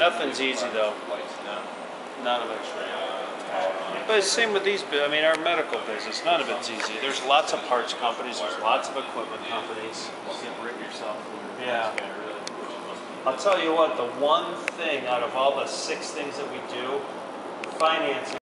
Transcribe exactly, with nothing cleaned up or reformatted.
Nothing's easy though. None of it's right. But it's the same with these, I mean, our medical business, none of it's easy. There's lots of parts companies, there's lots of equipment companies. Yeah. I'll tell you what, the one thing out of all the six things that we do, financing.